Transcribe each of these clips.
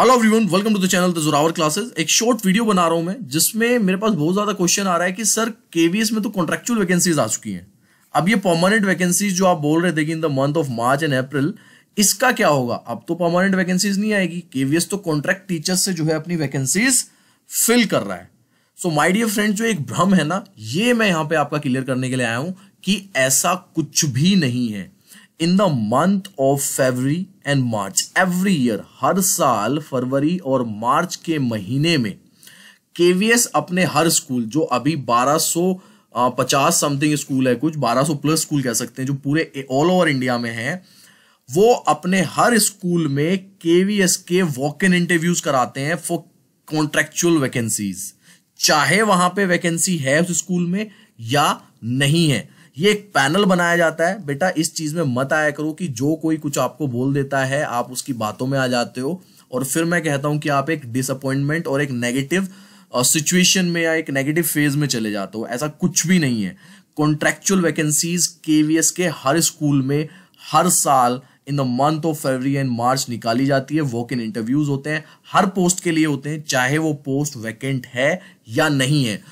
Hello everyone, welcome to the channel the Zorawar classes. एक short video बना रहा हूं मैं, जिसमें मेरे पास बहुत ज्यादा क्वेश्चन आ रहा है कि सर केवीएस में तो कॉन्ट्रैक्चुअल वैकेंसीज आ चुकी हैं, अब ये परमानेंट वैकेंसीज जो आप बोल रहे थे in the month of March and April, इसका क्या होगा? अब तो परमानेंट वैकेंसीज नहीं आएगी, केवीएस तो कॉन्ट्रैक्ट टीचर्स से जो है अपनी वैकेंसीज फिल कर रहा है। सो माय डियर फ्रेंड, जो एक भ्रम है ना, ये मैं यहाँ पे आपका क्लियर करने के लिए आया हूँ कि ऐसा कुछ भी नहीं है। In the month of February and March every year, हर साल फरवरी और मार्च के महीने में केवीएस अपने हर स्कूल, जो अभी 1250 समथिंग स्कूल है, कुछ 1200 प्लस स्कूल कह सकते हैं जो पूरे ऑल ओवर इंडिया में हैं, वो अपने हर स्कूल में केवीएस के वॉक इन इंटरव्यूज कराते हैं फॉर कॉन्ट्रेक्चुअल वैकेंसीज, चाहे वहां पे वैकेंसी है उस स्कूल में या नहीं है। ये एक पैनल बनाया जाता है। बेटा, इस चीज में मत आया करो कि जो कोई कुछ आपको बोल देता है आप उसकी बातों में आ जाते हो, और फिर मैं कहता हूं कि आप एक डिसअपॉइंटमेंट और एक नेगेटिव सिचुएशन में या एक नेगेटिव फेज में चले जाते हो। ऐसा कुछ भी नहीं है। कॉन्ट्रैक्चुअल वैकेंसीज केवीएस के हर स्कूल में हर साल in the month of February and March निकाली जाती है। वॉक इन इंटरव्यूज होते हैं, हर पोस्ट के लिए होते हैं, चाहे वो पोस्ट वैकेंट है या नहीं है।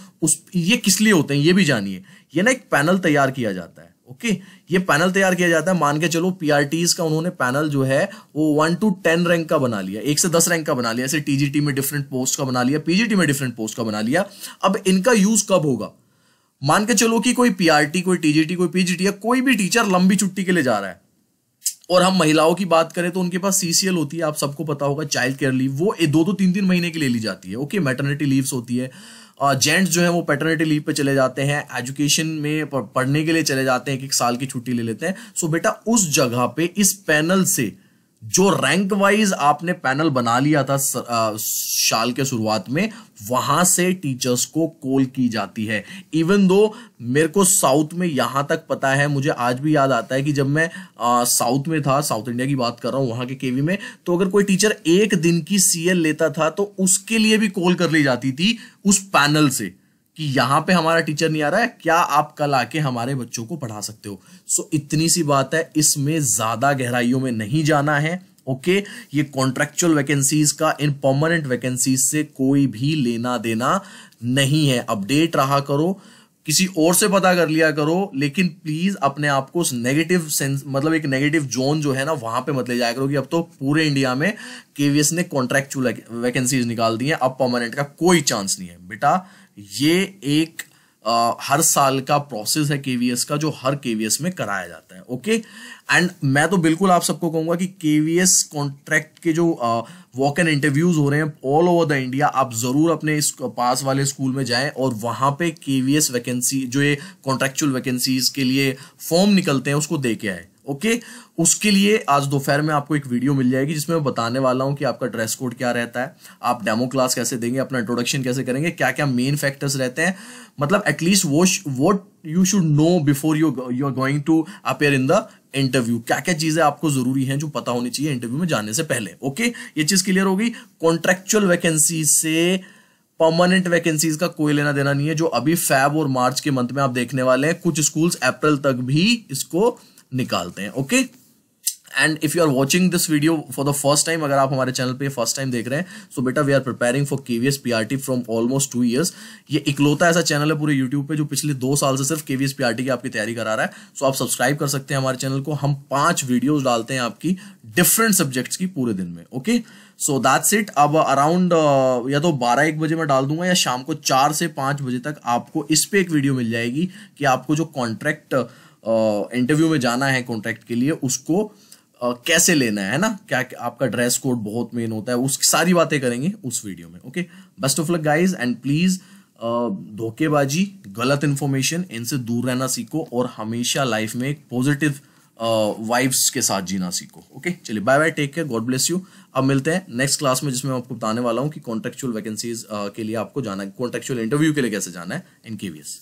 ये किस लिए होते हैं ये भी जानिए। ये ना एक पैनल तैयार किया जाता है, ओके, ये पैनल तैयार किया जाता है। मान के चलो पीआरटीज का उन्होंने पैनल जो है वो 1 to 10 रैंक का बना लिया, 1 से 10 रैंक का बना लिया, ऐसे टीजीटी में डिफरेंट पोस्ट का बना लिया, पीजीटी में डिफरेंट पोस्ट का बना लिया। अब इनका यूज कब होगा? मान के चलो कि कोई पीआरटी, कोई टीजीटी, कोई पीजीटी या कोई भी टीचर लंबी छुट्टी के लिए जा रहा है, और हम महिलाओं की बात करें तो उनके पास सीसीएल होती है, आप सबको पता होगा, चाइल्ड केयर लीव, वो 2-3 महीने के लिए ली जाती है, ओके, मैटरनिटी लीव्स होती है। जेंट्स जो है वो पैटर्निटी लीव पे चले जाते हैं, एजुकेशन में पढ़ने के लिए चले जाते हैं, 1 साल की छुट्टी ले लेते हैं। सो बेटा, उस जगह पे इस पैनल से जो रैंक वाइज आपने पैनल बना लिया था साल के शुरुआत में, वहां से टीचर्स को कॉल की जाती है। इवन दो मेरे को साउथ में यहां तक पता है, मुझे आज भी याद आता है कि जब मैं साउथ में था, साउथ इंडिया की बात कर रहा हूं, वहां के केवी में, तो अगर कोई टीचर 1 दिन की सीएल लेता था तो उसके लिए भी कॉल कर ली जाती थी उस पैनल से कि यहाँ पे हमारा टीचर नहीं आ रहा है, क्या आप कल आके हमारे बच्चों को पढ़ा सकते हो। सो इतनी सी बात है, इसमें ज्यादा गहराइयों में नहीं जाना है, ओके। ये कॉन्ट्रैक्चुअल वैकेंसीज का इन परमानेंट वैकेंसीज से कोई भी लेना देना नहीं है। अपडेट रहा करो, किसी और से पता कर लिया करो, लेकिन प्लीज अपने आप को नेगेटिव सेंस, मतलब एक नेगेटिव जोन जो है ना, वहां पे मत ले जाया करो कि अब तो पूरे इंडिया में केवीएस ने कॉन्ट्रैक्चुअल वैकेंसीज निकाल दी है, अब परमानेंट का कोई चांस नहीं है। बेटा, ये एक हर साल का प्रोसेस है केवीएस का, जो हर केवीएस में कराया जाता है, ओके। एंड मैं तो बिल्कुल आप सबको कहूंगा कि केवीएस कॉन्ट्रैक्ट के जो वॉक इन इंटरव्यूज हो रहे हैं ऑल ओवर द इंडिया, आप जरूर अपने इस पास वाले स्कूल में जाएं और वहां पे केवीएस वैकेंसी, जो ये कॉन्ट्रैक्चुअल वैकेंसीज के लिए फॉर्म निकलते हैं, उसको दे के आए, ओके। उसके लिए आज दोपहर में आपको एक वीडियो मिल जाएगी जिसमें मैं बताने वाला हूं कि आपका ड्रेस कोड क्या रहता है, आप डेमो क्लास कैसे देंगे, अपना इंट्रोडक्शन कैसे करेंगे, क्या क्या मेन फैक्टर्स रहते हैं, मतलब at least what you should know before you are going to appear in the interview, क्या क्या चीजें आपको जरूरी हैं जो पता होनी चाहिए इंटरव्यू में जाने से पहले, ओके। ये चीज क्लियर होगी। कॉन्ट्रैक्चुअल वैकेंसी से परमानेंट वैकेंसीज का कोई लेना देना नहीं है। जो अभी फैब और मार्च के मंथ में आप देखने वाले हैं, कुछ स्कूल्स अप्रैल तक भी इसको निकालते हैं, okay. And if you are watching this video for the first time, अगर आप हमारे चैनल पे फर्स्ट टाइम देख रहे हैं, सो बेटा we are preparing for KVS PRT from almost 2 years। ये इकलौता ऐसा चैनल है पूरे यूट्यूब पे जो पिछले 2 साल से सिर्फ केवीएस पीआरटी की आपकी तैयारी करा रहा है। सो आप सब्सक्राइब कर सकते हैं हमारे चैनल को। हम 5 वीडियोज डालते हैं आपकी डिफरेंट सब्जेक्ट्स की पूरे दिन में, ओके। So that's it. अब अराउंड या तो 12-1 बजे मैं डाल दूंगा या शाम को 4 से 5 बजे तक आपको इस पर एक वीडियो मिल जाएगी कि आपको जो कॉन्ट्रैक्ट इंटरव्यू में जाना है कॉन्ट्रैक्ट के लिए, उसको कैसे लेना है ना, क्या आपका ड्रेस कोड बहुत मेन होता है, उस सारी बातें करेंगे उस वीडियो में, okay. Best of luck guys, and please धोखेबाजी, गलत इंफॉर्मेशन, इनसे दूर रहना सीखो और हमेशा लाइफ में एक पॉजिटिव वाइब्स के साथ जीना सीखो, ओके। चलिए, bye bye, take care, God bless you. अब मिलते हैं नेक्स्ट क्लास में, जिसमें मैं आपको बताने वाला हूँ कि कॉन्ट्रैक्चुअल वैकेंसीज के लिए आपको जाना है, कॉन्ट्रैक्चुअल इंटरव्यू के लिए कैसे जाना है इन केवीएस।